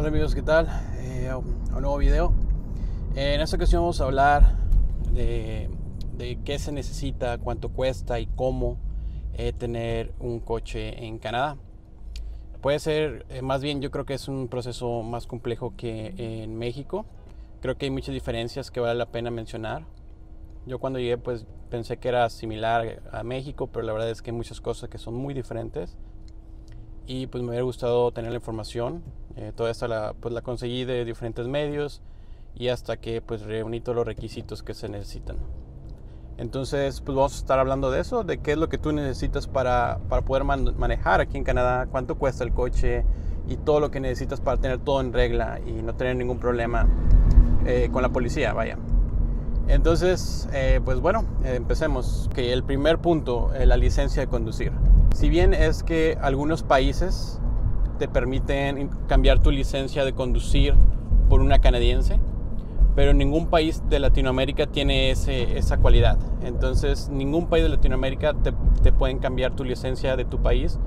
Hola amigos, ¿qué tal? Un nuevo video. En esta ocasión vamos a hablar de qué se necesita, cuánto cuesta y cómo tener un coche en Canadá. Puede ser, más bien yo creo que es un proceso más complejo que en México. Creo que hay muchas diferencias que vale la pena mencionar. Yo cuando llegué pues pensé que era similar a México, pero la verdad es que hay muchas cosas que son muy diferentes. Y pues me hubiera gustado tener la información, toda esta la conseguí de diferentes medios y hasta que pues reuní todos los requisitos que se necesitan. Entonces pues vamos a estar hablando de eso, de qué es lo que tú necesitas para poder manejar aquí en Canadá, cuánto cuesta el coche y todo lo que necesitas para tener todo en regla y no tener ningún problema con la policía, vaya. Entonces, pues bueno, empecemos. Okay, el primer punto, la licencia de conducir. Si bien es que algunos países te permiten cambiar tu licencia de conducir por una canadiense, pero ningún país de Latinoamérica tiene esa cualidad. Entonces, ningún país de Latinoamérica te pueden cambiar tu licencia de tu país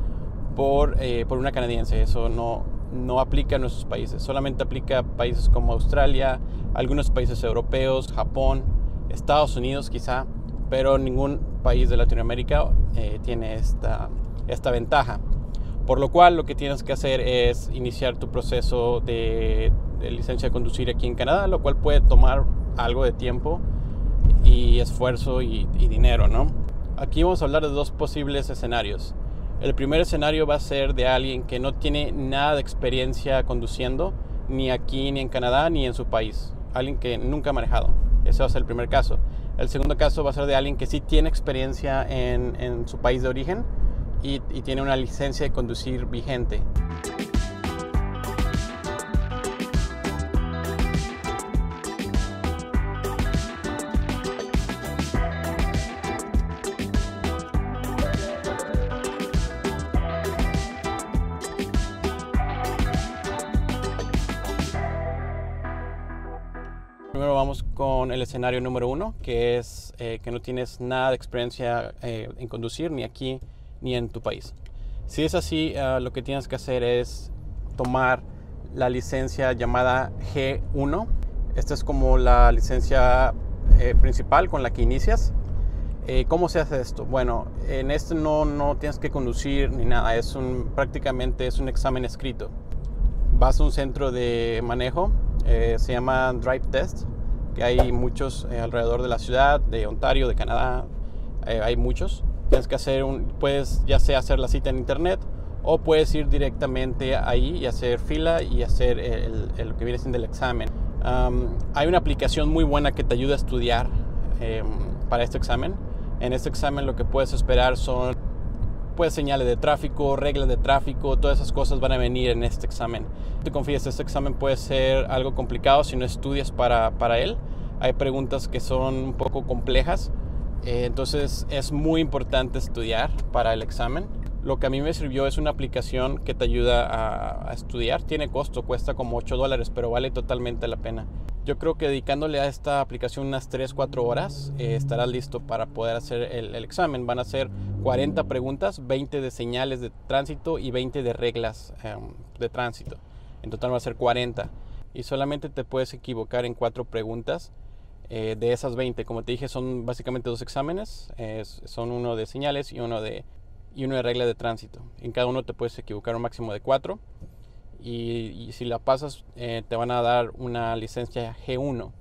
por una canadiense. Eso no aplica a nuestros países, solamente aplica a países como Australia, algunos países europeos, Japón, Estados Unidos quizá, pero ningún país de Latinoamérica tiene esta ventaja. Por lo cual lo que tienes que hacer es iniciar tu proceso de licencia de conducir aquí en Canadá, lo cual puede tomar algo de tiempo y esfuerzo y dinero, ¿no? Aquí vamos a hablar de dos posibles escenarios. El primer escenario va a ser de alguien que no tiene nada de experiencia conduciendo, ni aquí, ni en Canadá, ni en su país. Alguien que nunca ha manejado. Ese va a ser el primer caso. El segundo caso va a ser de alguien que sí tiene experiencia en su país de origen y tiene una licencia de conducir vigente. Primero vamos con el escenario número uno, que es que no tienes nada de experiencia en conducir, ni aquí ni en tu país. Si es así, lo que tienes que hacer es tomar la licencia llamada G1. Esta es como la licencia principal con la que inicias. ¿Cómo se hace esto? Bueno, en este no tienes que conducir ni nada, prácticamente es un examen escrito. Vas a un centro de manejo. Se llama Drive Test, que hay muchos alrededor de la ciudad, de Ontario, de Canadá, hay muchos. Tienes que hacer puedes ya sea hacer la cita en internet o puedes ir directamente ahí y hacer fila y hacer lo que viene siendo el examen. Hay una aplicación muy buena que te ayuda a estudiar para este examen. En este examen lo que puedes esperar son señales de tráfico, reglas de tráfico, todas esas cosas van a venir en este examen. Te confíes, este examen puede ser algo complicado si no estudias para él. Hay preguntas que son un poco complejas, entonces es muy importante estudiar para el examen. Lo que a mí me sirvió es una aplicación que te ayuda a estudiar. Tiene costo, cuesta como $8, pero vale totalmente la pena. Yo creo que dedicándole a esta aplicación unas 3-4 horas estarás listo para poder hacer el examen. Van a ser 40 preguntas, 20 de señales de tránsito y 20 de reglas de tránsito. En total va a ser 40. Y solamente te puedes equivocar en 4 preguntas de esas 20. Como te dije, son básicamente 2 exámenes. Son uno de señales y uno de reglas de tránsito. En cada uno te puedes equivocar un máximo de 4. Y si la pasas te van a dar una licencia G1.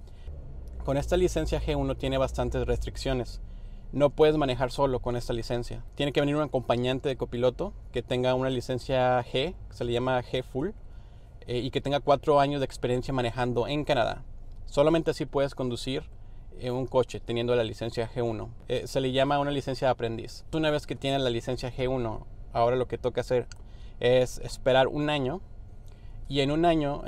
Con esta licencia G1 tiene bastantes restricciones. No puedes manejar solo con esta licencia. Tiene que venir un acompañante de copiloto que tenga una licencia G, que se le llama G Full, y que tenga 4 años de experiencia manejando en Canadá. Solamente así puedes conducir un coche teniendo la licencia G1. Se le llama una licencia de aprendiz. Una vez que tienes la licencia G1, ahora lo que toca hacer es esperar un año. Y en un año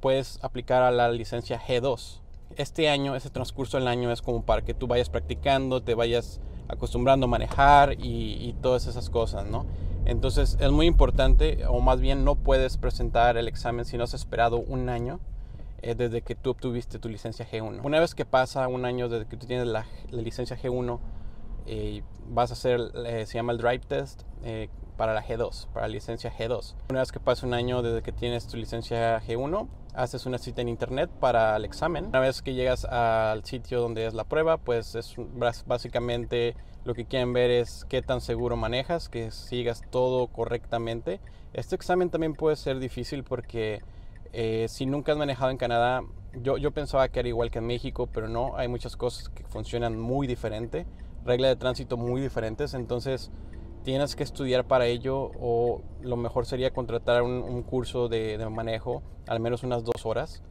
puedes aplicar a la licencia G2. Este año, ese transcurso del año es como para que tú vayas practicando, te vayas acostumbrando a manejar y todas esas cosas, ¿no? Entonces es muy importante, o más bien no puedes presentar el examen si no has esperado un año desde que tú obtuviste tu licencia G1. Una vez que pasa un año desde que tú tienes la licencia G1, vas a hacer, se llama el drive test para la G2, para la licencia G2. Una vez que pasa un año desde que tienes tu licencia G1, haces una cita en internet para el examen. Una vez que llegas al sitio donde es la prueba, pues es básicamente lo que quieren ver es qué tan seguro manejas, que sigas todo correctamente. Este examen también puede ser difícil porque si nunca has manejado en Canadá, yo pensaba que era igual que en México, pero no, hay muchas cosas que funcionan muy diferente, reglas de tránsito muy diferentes, entonces tienes que estudiar para ello, o lo mejor sería contratar un curso de manejo, al menos unas 2 horas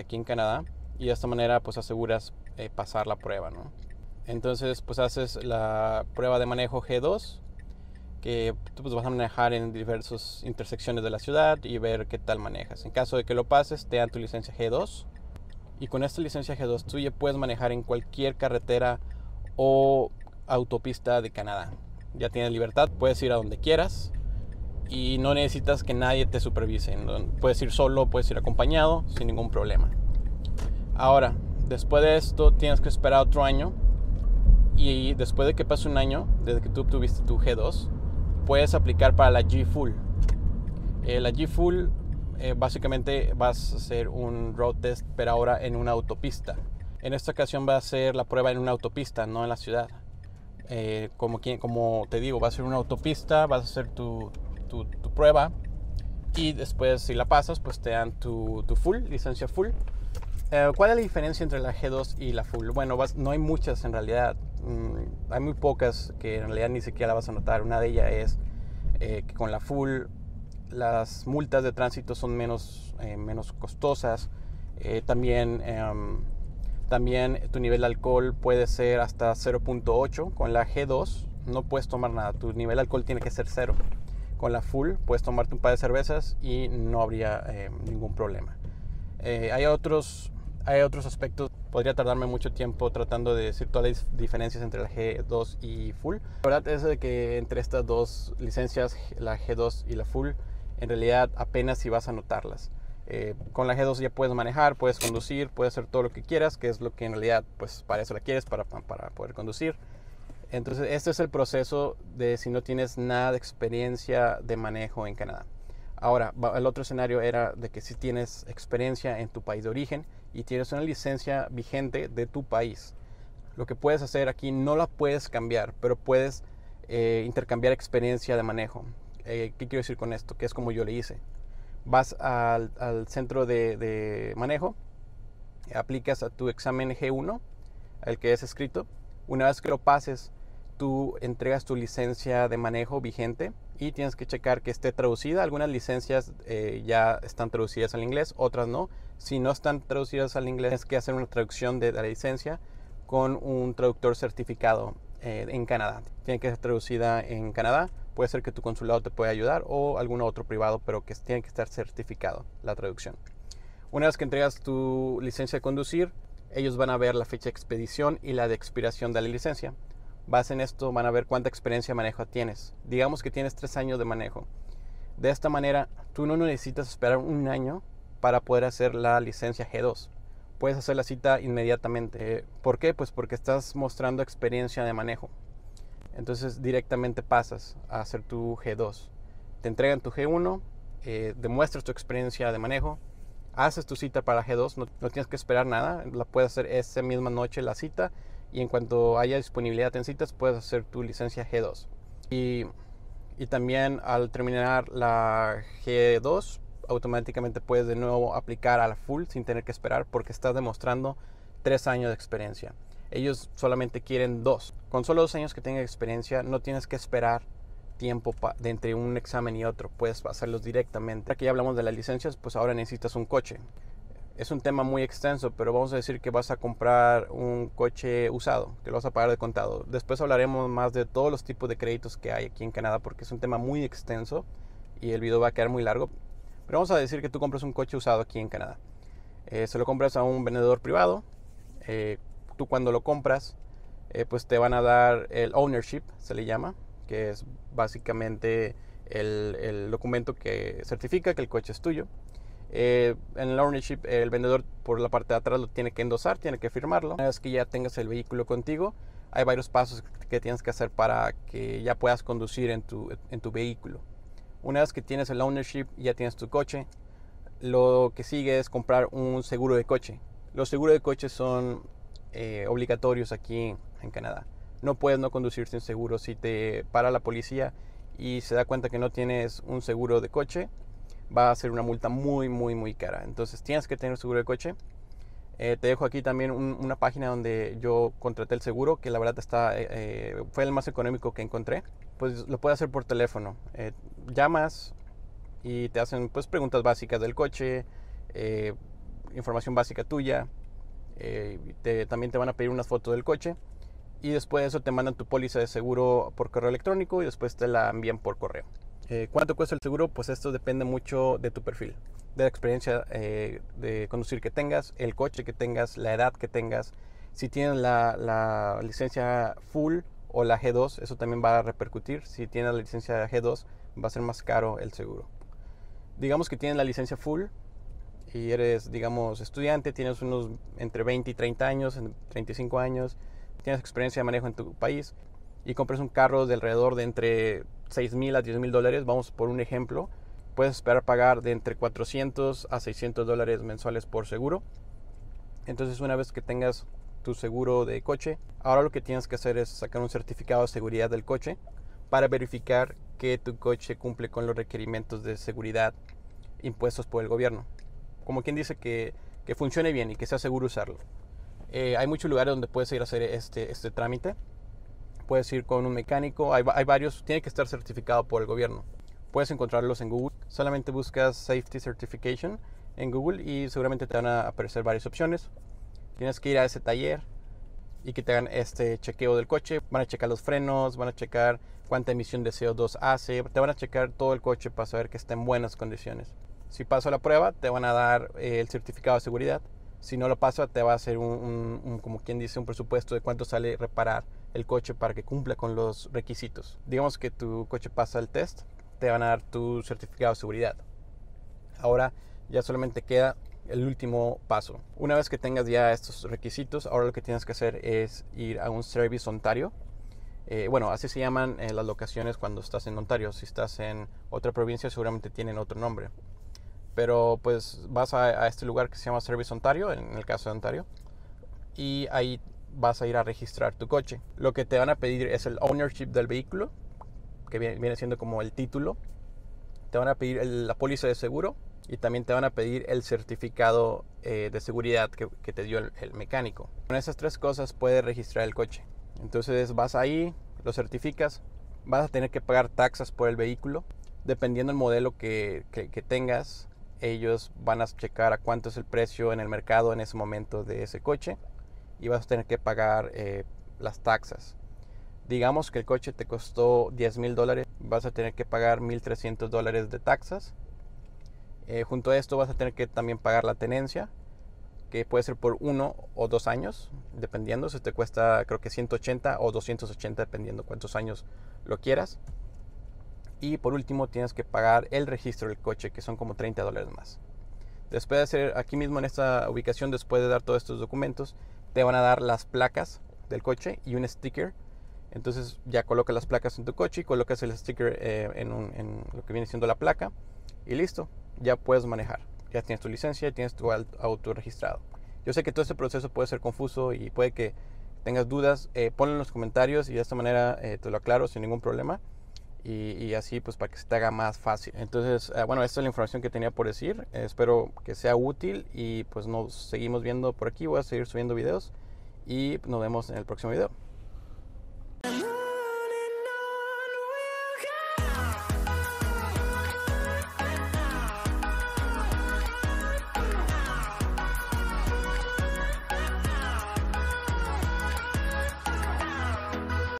aquí en Canadá, y de esta manera pues aseguras pasar la prueba, ¿no? Entonces pues haces la prueba de manejo G2, que tú pues vas a manejar en diversas intersecciones de la ciudad y ver qué tal manejas. En caso de que lo pases, te dan tu licencia G2, y con esta licencia G2 tú ya puedes manejar en cualquier carretera o autopista de Canadá. Ya tienes libertad, puedes ir a donde quieras y no necesitas que nadie te supervise. Puedes ir solo, puedes ir acompañado, sin ningún problema. Ahora, después de esto tienes que esperar otro año, y después de que pase un año desde que tú obtuviste tu G2, puedes aplicar para la G Full. La G Full básicamente vas a hacer un road test, pero ahora en una autopista. En esta ocasión va a ser la prueba en una autopista, no en la ciudad. Como te digo, va a ser una autopista, vas a hacer tu prueba, y después si la pasas pues te dan tu full, licencia full. ¿Cuál es la diferencia entre la G2 y la full? Bueno, no hay muchas en realidad, hay muy pocas que en realidad ni siquiera la vas a notar. Una de ellas es que con la full las multas de tránsito son menos costosas, también tu nivel de alcohol puede ser hasta 0.8. Con la G2 no puedes tomar nada, tu nivel de alcohol tiene que ser 0. Con la full puedes tomarte un par de cervezas y no habría ningún problema. Hay otros aspectos. Podría tardarme mucho tiempo tratando de decir todas las diferencias entre la G2 y full. La verdad es de que entre estas dos licencias, la G2 y la full, en realidad apenas si vas a notarlas. Con la G2 ya puedes manejar, puedes conducir, puedes hacer todo lo que quieras, que es lo que en realidad pues para eso la quieres, para poder conducir. Entonces este es el proceso de si no tienes nada de experiencia de manejo en Canadá. Ahora, el otro escenario era de que si tienes experiencia en tu país de origen y tienes una licencia vigente de tu país, lo que puedes hacer aquí no la puedes cambiar, pero puedes intercambiar experiencia de manejo. ¿Qué quiero decir con esto? Que es como yo le hice. Vas al centro de manejo, aplicas a tu examen G1, el que es escrito. Una vez que lo pases, tú entregas tu licencia de manejo vigente y tienes que checar que esté traducida. Algunas licencias ya están traducidas al inglés, otras no. Si no están traducidas al inglés, tienes que hacer una traducción de la licencia con un traductor certificado en Canadá. Tiene que ser traducida en Canadá. Puede ser que tu consulado te pueda ayudar o algún otro privado, pero que tiene que estar certificado la traducción. Una vez que entregas tu licencia de conducir, ellos van a ver la fecha de expedición y la de expiración de la licencia. Basado en esto, van a ver cuánta experiencia de manejo tienes. Digamos que tienes 3 años de manejo. De esta manera, tú no necesitas esperar un año para poder hacer la licencia G2. Puedes hacer la cita inmediatamente. ¿Por qué? Pues porque estás mostrando experiencia de manejo. Entonces directamente pasas a hacer tu G2. Te entregan tu G1, demuestras tu experiencia de manejo, haces tu cita para G2, no tienes que esperar nada, la puedes hacer esa misma noche la cita, y en cuanto haya disponibilidad en citas puedes hacer tu licencia G2. Y también al terminar la G2, automáticamente puedes de nuevo aplicar a la full sin tener que esperar, porque estás demostrando 3 años de experiencia. Ellos solamente quieren 2. Con solo 2 años que tengas experiencia, no tienes que esperar tiempo de entre un examen y otro. Puedes hacerlos directamente. Aquí ya hablamos de las licencias, pues ahora necesitas un coche. Es un tema muy extenso, pero vamos a decir que vas a comprar un coche usado, que lo vas a pagar de contado. Después hablaremos más de todos los tipos de créditos que hay aquí en Canadá, porque es un tema muy extenso y el video va a quedar muy largo. Pero vamos a decir que tú compras un coche usado aquí en Canadá. Se lo compras a un vendedor privado. Tú cuando lo compras pues te van a dar el ownership, se le llama, que es básicamente el documento que certifica que el coche es tuyo. En el ownership el vendedor por la parte de atrás lo tiene que endosar, tiene que firmarlo. Una vez que ya tengas el vehículo contigo, hay varios pasos que tienes que hacer para que ya puedas conducir en tu vehículo. Una vez que tienes el ownership, ya tienes tu coche, lo que sigue es comprar un seguro de coche. Los seguros de coche son obligatorios aquí en Canadá. No puedes no conducir sin seguro. Si te para la policía y se da cuenta que no tienes un seguro de coche, va a ser una multa muy, muy, muy cara. Entonces tienes que tener seguro de coche. Te dejo aquí también una página donde yo contraté el seguro, que la verdad está, fue el más económico que encontré. Pues lo puedes hacer por teléfono. Llamas y te hacen pues preguntas básicas del coche, información básica tuya. También te van a pedir unas fotos del coche. Y después de eso te mandan tu póliza de seguro por correo electrónico y después te la envían por correo. ¿Cuánto cuesta el seguro? Pues esto depende mucho de tu perfil, de la experiencia de conducir que tengas, el coche que tengas, la edad que tengas. Si tienes la licencia full o la G2, eso también va a repercutir. Si tienes la licencia G2, va a ser más caro el seguro. Digamos que tienes la licencia full y eres, digamos, estudiante, tienes unos entre 20 y 30 años, 35 años, tienes experiencia de manejo en tu país y compras un carro de alrededor de entre $6,000 a $10,000, vamos por un ejemplo, puedes esperar pagar de entre $400 a $600 mensuales por seguro. Entonces, una vez que tengas tu seguro de coche, ahora lo que tienes que hacer es sacar un certificado de seguridad del coche para verificar que tu coche cumple con los requerimientos de seguridad impuestos por el gobierno. Como quien dice, que funcione bien y que sea seguro usarlo. Hay muchos lugares donde puedes ir a hacer este trámite. Puedes ir con un mecánico, hay varios, tiene que estar certificado por el gobierno. Puedes encontrarlos en Google, solamente buscas Safety Certification en Google y seguramente te van a aparecer varias opciones. Tienes que ir a ese taller y que te hagan este chequeo del coche. Van a checar los frenos, van a checar cuánta emisión de CO2 hace, te van a checar todo el coche para saber que está en buenas condiciones. Si pasó la prueba, te van a dar el certificado de seguridad. Si no lo pasa, te va a hacer como quien dice, un presupuesto de cuánto sale reparar el coche para que cumpla con los requisitos. Digamos que tu coche pasa el test, te van a dar tu certificado de seguridad. Ahora ya solamente queda el último paso. Una vez que tengas ya estos requisitos, ahora lo que tienes que hacer es ir a un Service Ontario. Bueno, así se llaman las locaciones cuando estás en Ontario. Si estás en otra provincia, seguramente tienen otro nombre. Pero pues vas a este lugar que se llama Service Ontario, en el caso de Ontario, y ahí vas a ir a registrar tu coche. Lo que te van a pedir es el ownership del vehículo, que viene siendo como el título. Te van a pedir la póliza de seguro y también te van a pedir el certificado de seguridad que te dio el mecánico. Con esas tres cosas puedes registrar el coche. Entonces vas ahí, lo certificas, vas a tener que pagar taxas por el vehículo. Dependiendo del modelo que tengas, ellos van a checar a cuánto es el precio en el mercado en ese momento de ese coche y vas a tener que pagar las taxas. Digamos que el coche te costó $10,000, vas a tener que pagar $1,300 de taxas. Junto a esto vas a tener que también pagar la tenencia, que puede ser por 1 o 2 años, dependiendo. Si te cuesta, creo que $180 o $280, dependiendo cuántos años lo quieras. Y por último tienes que pagar el registro del coche, que son como $30 más. Después de hacer aquí mismo en esta ubicación, después de dar todos estos documentos, te van a dar las placas del coche y un sticker. Entonces ya colocas las placas en tu coche y colocas el sticker en lo que viene siendo la placa y listo, ya puedes manejar. Ya tienes tu licencia, ya tienes tu auto registrado. Yo sé que todo este proceso puede ser confuso y puede que tengas dudas. Ponlo en los comentarios y de esta manera te lo aclaro sin ningún problema. Y así pues para que se te haga más fácil. Entonces, bueno, esta es la información que tenía por decir. Espero que sea útil y pues nos seguimos viendo por aquí. Voy a seguir subiendo videos y nos vemos en el próximo video.